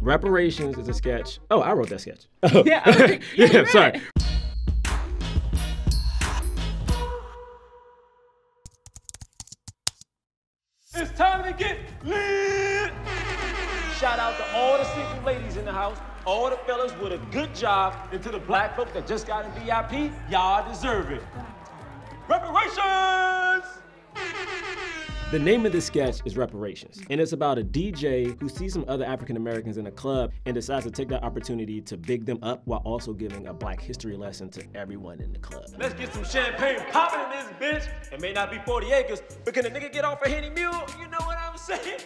Reparations is a sketch. Oh, I wrote that sketch. Oh. Yeah, I was like, yeah, yeah, sorry. It's time to get lit! Shout out to all the single ladies in the house, all the fellas with a good job, and to the black folk that just got in VIP, y'all deserve it. Reparations! The name of this sketch is Reparations, and it's about a DJ who sees some other African Americans in a club and decides to take that opportunity to big them up while also giving a black history lesson to everyone in the club. Let's get some champagne popping in this bitch. It may not be 40 acres, but can a nigga get off a Henny Mule? You know what I'm saying?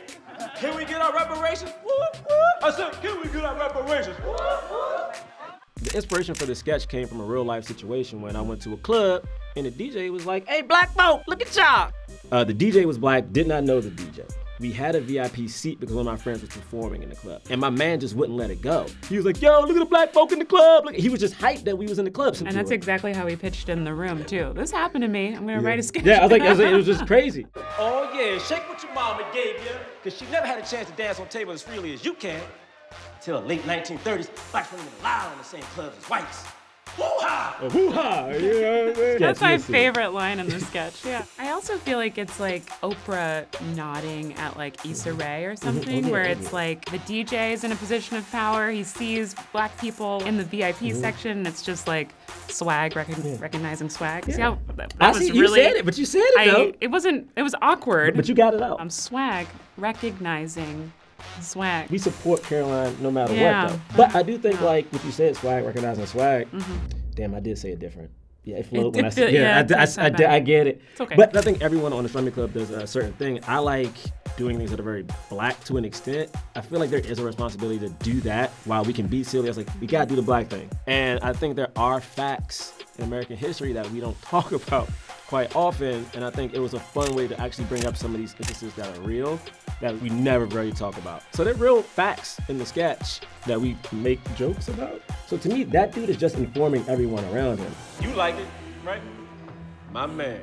Can we get our reparations? Whoop, whoop. I said, can we get our reparations? Whoop, whoop. The inspiration for the sketch came from a real life situation when I went to a club and the DJ was like, hey, black folk, look at y'all. The DJ was black, did not know the DJ. We had a VIP seat because one of my friends was performing in the club. And my man just wouldn't let it go. He was like, yo, look at the black folk in the club. Look. He was just hyped that we was in the club. And that's exactly how he pitched in the room, too. This happened to me. I'm going to write a sketch. Yeah, I was like, it was just crazy. Oh, yeah, shake what your mama gave you, because she never had a chance to dance on table as freely as you can. Till the late 1930s, blacks weren't even allowed in the same clubs as whites. Woo-ha! Oh, woo-ha! Yeah, that's my favorite line in the sketch, yeah. I also feel like it's like Oprah nodding at like Issa Rae or something, where it's like the DJ is in a position of power, he sees black people in the VIP section, and it's just like swag, recognizing swag. Yeah. See how that was really, you said it, but you said it though. It was awkward. But you got it out. Swag, recognizing swag. We support Caroline no matter what, though. But I do think, like, what you said, swag, recognizing swag. Damn, I did say it different. Yeah, it flowed when I said it. I get it. It's okay. But I think everyone on the Islamic Club does a certain thing. I like doing things that are very black to an extent. I feel like there is a responsibility to do that while we can be silly. I was like, we gotta do the black thing. And I think there are facts in American history that we don't talk about quite often, and I think it was a fun way to actually bring up some of these instances that are real that we never really talk about. So they're real facts in the sketch that we make jokes about. So to me, that dude is just informing everyone around him. You like it, right? My man.